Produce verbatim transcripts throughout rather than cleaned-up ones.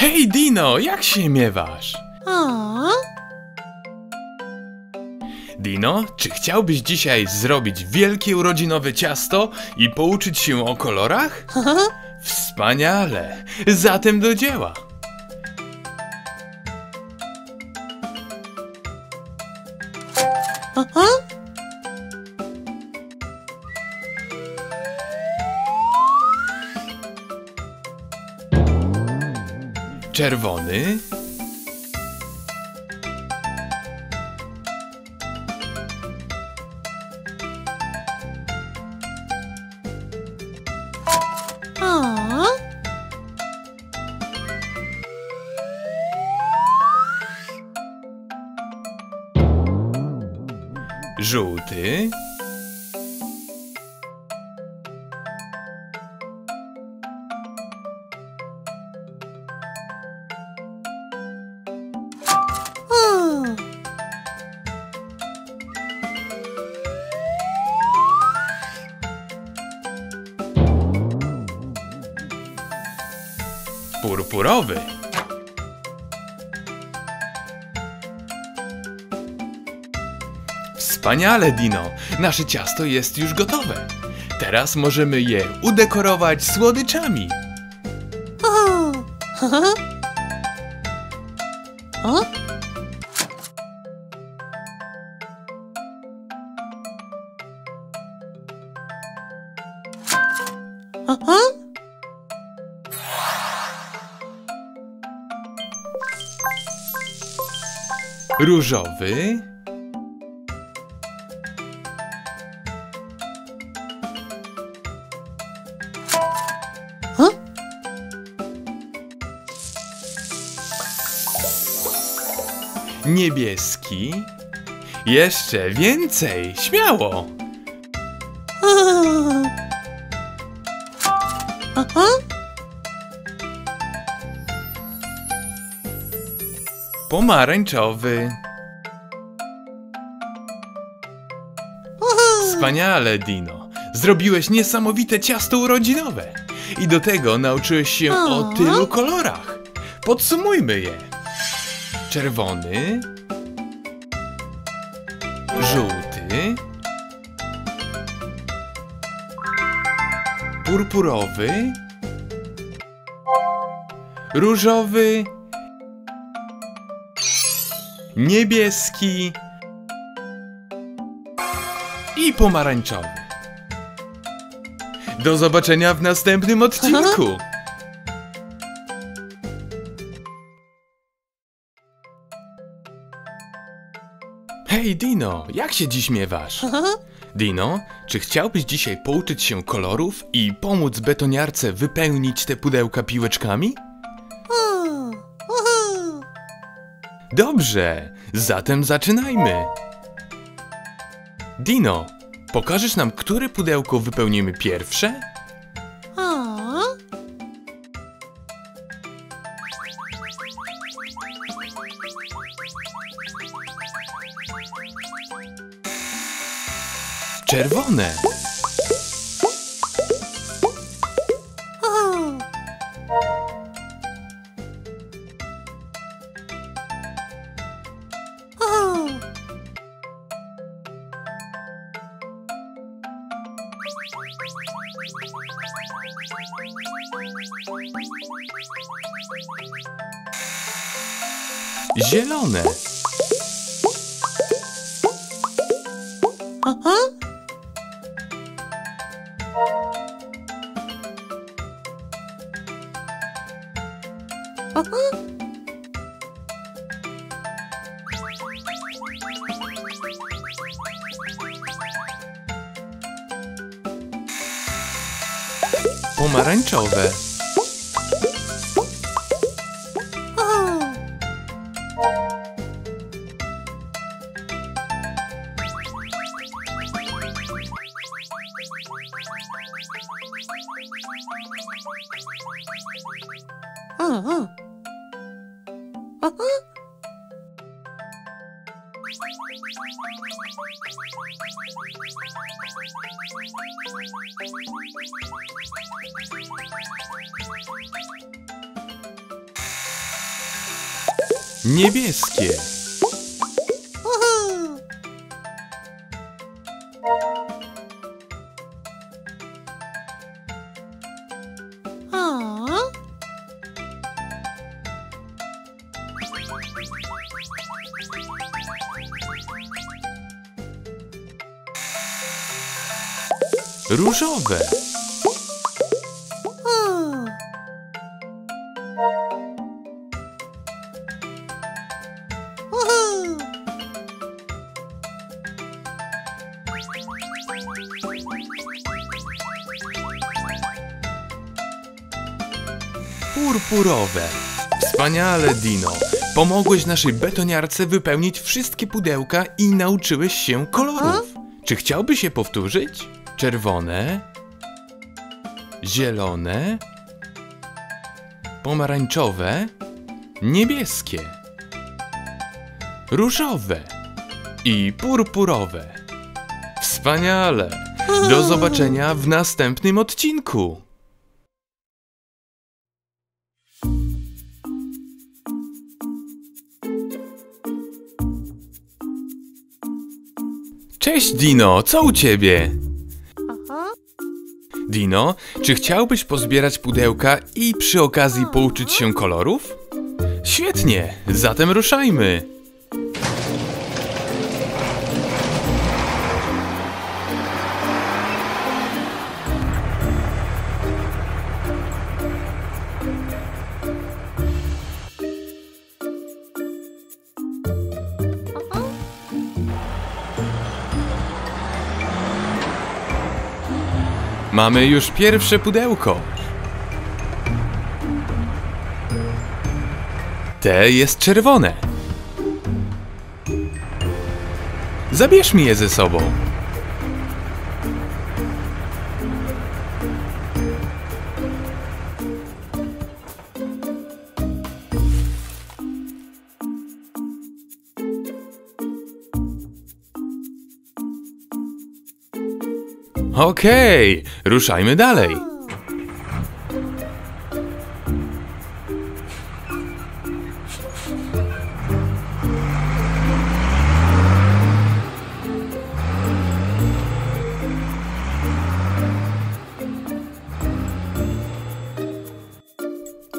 Hej Dino, jak się miewasz? O? Dino, czy chciałbyś dzisiaj zrobić wielkie urodzinowe ciasto i pouczyć się o kolorach? Wspaniale! Zatem do dzieła! Aha. Czerwony, o. Żółty, purpurowy, wspaniale Dino, nasze ciasto jest już gotowe. Teraz możemy je udekorować słodyczami. O! O? O? Różowy, o? Niebieski, jeszcze więcej, śmiało! Aha. Pomarańczowy. Wspaniale, Dino. Zrobiłeś niesamowite ciasto urodzinowe. I do tego nauczyłeś się o tylu kolorach. Podsumujmy je. Czerwony, żółty, purpurowy, różowy, niebieski i pomarańczowy. Do zobaczenia w następnym odcinku! Aha. Hej Dino, jak się dziś miewasz? Aha. Dino, czy chciałbyś dzisiaj pouczyć się kolorów i pomóc betoniarce wypełnić te pudełka piłeczkami? Dobrze, zatem zaczynajmy! Dino, pokażesz nam, które pudełko wypełnimy pierwsze? O. Czerwone! Zielone. Aha. Aha. Pomarańczowe. Aha. Aha. Niebieskie. Różowe. Purpurowe. Wspaniale, Dino. Pomogłeś naszej betoniarce wypełnić wszystkie pudełka i nauczyłeś się kolorów. Czy chciałby się powtórzyć? Czerwone, zielone, pomarańczowe, niebieskie, różowe i purpurowe. Wspaniale! Do zobaczenia w następnym odcinku! Cześć, Dino! Co u ciebie? Dino, czy chciałbyś pozbierać pudełka i przy okazji pouczyć się kolorów? Świetnie! Zatem ruszajmy! Mamy już pierwsze pudełko. Te jest czerwone. Zabierz mi je ze sobą. Okej, okay, ruszajmy dalej.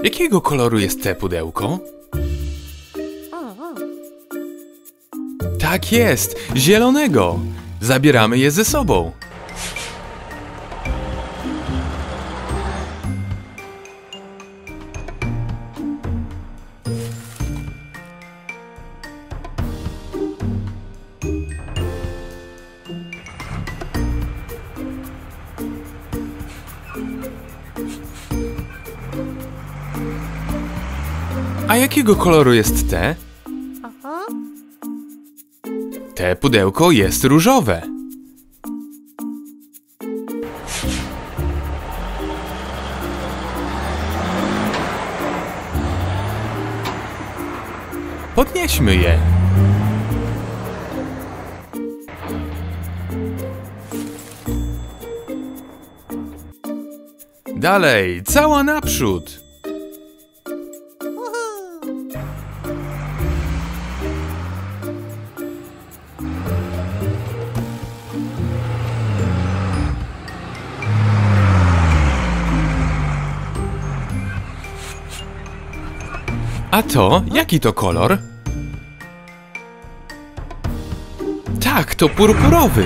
Jakiego koloru jest te pudełko? Tak jest, zielonego. Zabieramy je ze sobą. A jakiego koloru jest te? Aha. Te pudełko jest różowe. Podnieśmy je. Dalej, cała naprzód. A to? Jaki to kolor? Tak, to purpurowy.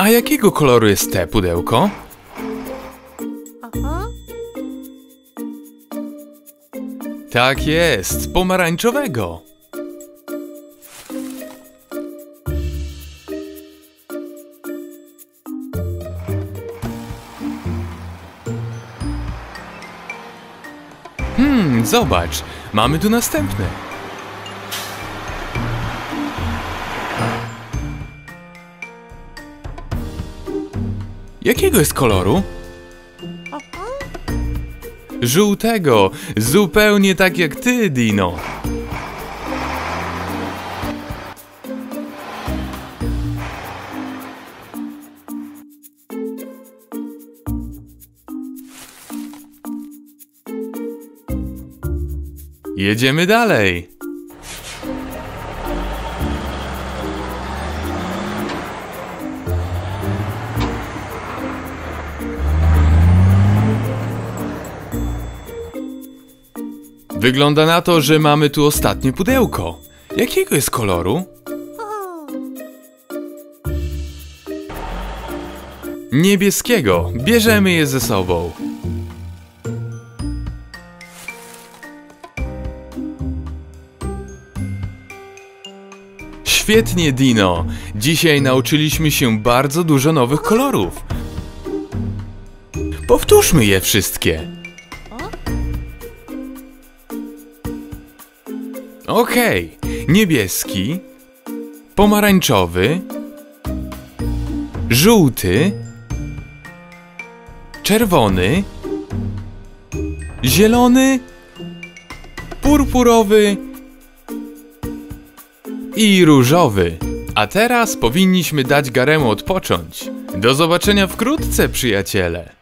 A jakiego koloru jest te pudełko? Aha. Tak jest, pomarańczowego. Hmm, zobacz, mamy tu następne. Jakiego jest koloru? Żółtego! Zupełnie tak jak ty, Dino! Jedziemy dalej! Wygląda na to, że mamy tu ostatnie pudełko. Jakiego jest koloru? Niebieskiego. Bierzemy je ze sobą. Świetnie, Dino. Dzisiaj nauczyliśmy się bardzo dużo nowych kolorów. Powtórzmy je wszystkie. Okej, niebieski, pomarańczowy, żółty, czerwony, zielony, purpurowy i różowy. A teraz powinniśmy dać Garemu odpocząć. Do zobaczenia wkrótce, przyjaciele!